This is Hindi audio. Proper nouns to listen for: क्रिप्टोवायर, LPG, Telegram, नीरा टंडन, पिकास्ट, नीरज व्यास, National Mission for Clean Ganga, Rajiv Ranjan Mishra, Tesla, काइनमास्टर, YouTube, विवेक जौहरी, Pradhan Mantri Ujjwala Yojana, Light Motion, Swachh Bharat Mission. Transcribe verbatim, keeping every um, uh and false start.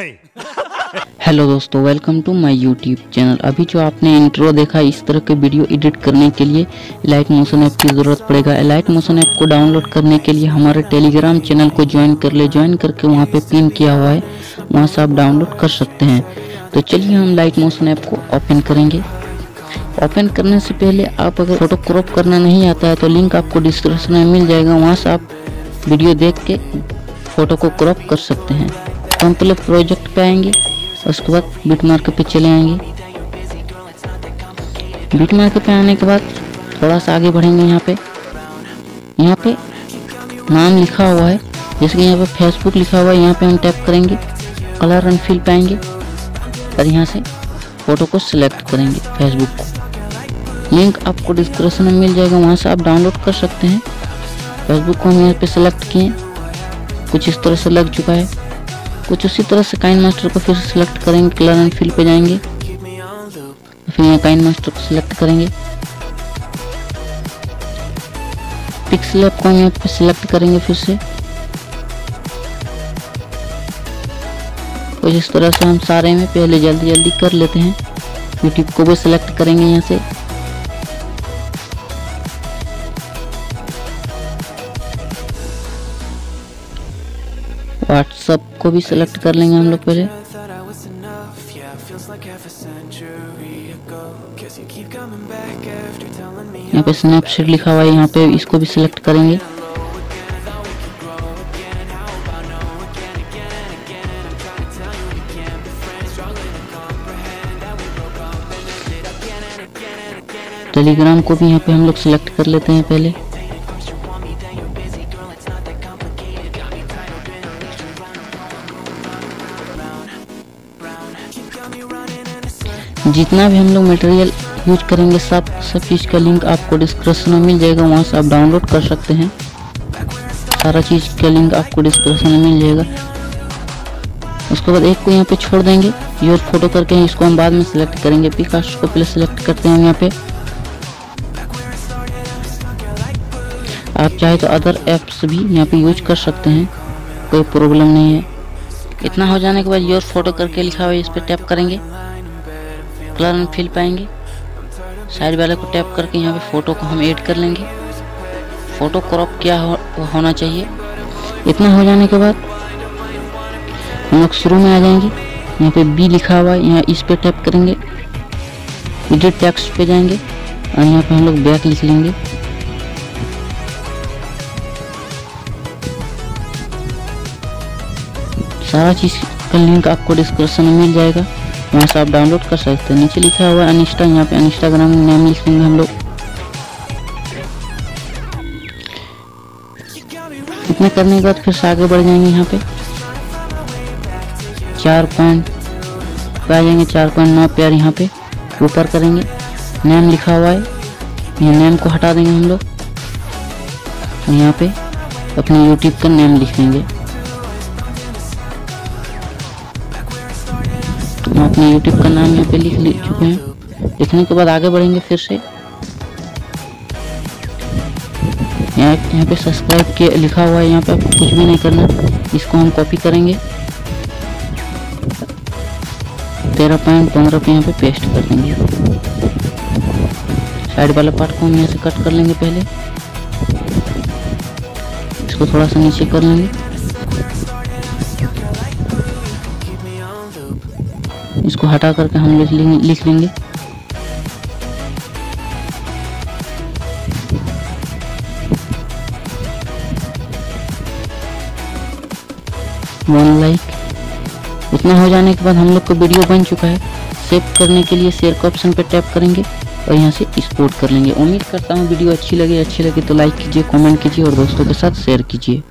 नहीं। हेलो दोस्तों, welcome to my YouTube channel. अभी जो आपने इंट्रो देखा, इस तरह के वीडियो एडिट करने के लिए लाइट मोशन ऐप की ज़रूरत पड़ेगा। लाइट मोशन ऐप को डाउनलोड करने के लिए हमारे टेलीग्राम चैनल को ज्वाइन कर ले। ज्वाइन करके वहां पे पिन किया हुआ है, वहां से आप डाउनलोड कर सकते हैं। तो चलिए हम लाइट मोशन ऐप को ओपन करेंगे। ओपन करने से पहले आप अगर फोटो क्रॉप करना नहीं आता है तो लिंक आपको डिस्क्रिप्शन में मिल जाएगा, वहाँ से आप वीडियो देख के फ़ोटो को क्रॉप कर सकते हैं। हम पहले प्रोजेक्ट पे आएंगे, उसके बाद बीट मार्कर पे चले आएंगे। बीट मार्कर पे आने के बाद थोड़ा सा आगे बढ़ेंगे। यहाँ पे यहाँ पे नाम लिखा हुआ है, जैसे कि यहाँ पे फेसबुक लिखा हुआ है, यहाँ पे हम टैप करेंगे। कलर एंड फिल पे आएंगे और यहाँ से फ़ोटो को सिलेक्ट करेंगे फेसबुक को। लिंक आपको डिस्क्रिप्शन में मिल जाएगा, वहाँ से आप डाउनलोड कर सकते हैं। फेसबुक को हम यहाँ पर सिलेक्ट किए, कुछ इस तरह से लग चुका है। कुछ उसी तरह से काइनमास्टर को फिर सिलेक्ट करेंगे, कलर एंड फील पे जाएंगे, फिर यहाँ काइनमास्टर को सिलेक्ट करेंगे। पिक्सल ऐप को यहाँ पे सिलेक्ट करेंगे, फिर से कुछ इस तरह से हम सारे में पहले जल्दी जल्दी कर लेते हैं। यूट्यूब को भी सिलेक्ट करेंगे यहाँ से। व्हाट्सएप को भी सिलेक्ट कर लेंगे हम लोग पहले। यहाँ पे स्नैपचैट लिखा हुआ है, यहाँ पे इसको भी सिलेक्ट करेंगे। टेलीग्राम को भी यहाँ पे हम लोग सिलेक्ट कर लेते हैं पहले। जितना भी हम लोग मटेरियल यूज करेंगे सब सब चीज़ का लिंक आपको डिस्क्रिप्शन में मिल जाएगा, वहाँ से आप डाउनलोड कर सकते हैं। सारा चीज़ का लिंक आपको डिस्क्रिप्शन में मिल जाएगा। उसके बाद एक को यहाँ पे छोड़ देंगे, यूज फोटो करके इसको हम बाद में सिलेक्ट करेंगे। पिकास्ट को पहले सिलेक्ट करते हैं। यहाँ पे आप चाहे तो अदर एप्स भी यहाँ पे यूज कर सकते हैं, कोई प्रॉब्लम नहीं है। इतना हो जाने के बाद यूज फोटो करके लिखा हुआ है, इस पर टैप करेंगे, कलर एंड फिल पाएंगे। साइड वाले को टैप करके यहाँ पे फ़ोटो को हम ऐड कर लेंगे। फ़ोटो क्रॉप क्या हो, होना चाहिए। इतना हो जाने के बाद हम लोग शुरू में आ जाएंगे। यहाँ पे बी लिखा हुआ है, यहाँ इस पे टैप करेंगे, एडिट टेक्स्ट पे जाएंगे और यहाँ पे हम लोग बैक लिख लेंगे। सारा चीज़ का लिंक आपको डिस्क्रिप्शन में मिल जाएगा, यहाँ से आप डाउनलोड कर सकते हैं। नीचे लिखा हुआ है इंस्टा, यहाँ पे इंस्टाग्राम नाम लिखेंगे हम लोग। इतना करने के बाद फिर से आगे बढ़ जाएंगे। यहाँ पे चार पॉइंट आ जाएंगे, चार पॉइंट नौ प्यार यहाँ पे ऊपर करेंगे। नाम लिखा हुआ है, ये नाम को हटा देंगे हम लोग। यहाँ पे अपने यूट्यूब का नाम लिखेंगे, अपने यूट्यूब का नाम यहाँ पे लिख लिख चुके हैं। लिखने के बाद आगे बढ़ेंगे, फिर से यहाँ यहाँ पे सब्सक्राइब के लिखा हुआ है, यहाँ पे आपको कुछ भी नहीं करना। इसको हम कॉपी करेंगे, तेरह पॉइंट पंद्रह पे यहाँ पे पेस्ट कर देंगे। साइड वाला पार्ट को हम यहाँ से कट कर लेंगे पहले, इसको थोड़ा सा नीचे कर लेंगे। इसको हटा करके हम लिख लेंगे लिख लेंगे वन लाइक। इतना हो जाने के बाद हम लोग को वीडियो बन चुका है। सेव करने के लिए शेयर का ऑप्शन पर टैप करेंगे और यहाँ से एक्सपोर्ट कर लेंगे। उम्मीद करता हूँ वीडियो अच्छी लगे अच्छी लगे तो लाइक कीजिए, कमेंट कीजिए और दोस्तों के साथ शेयर कीजिए।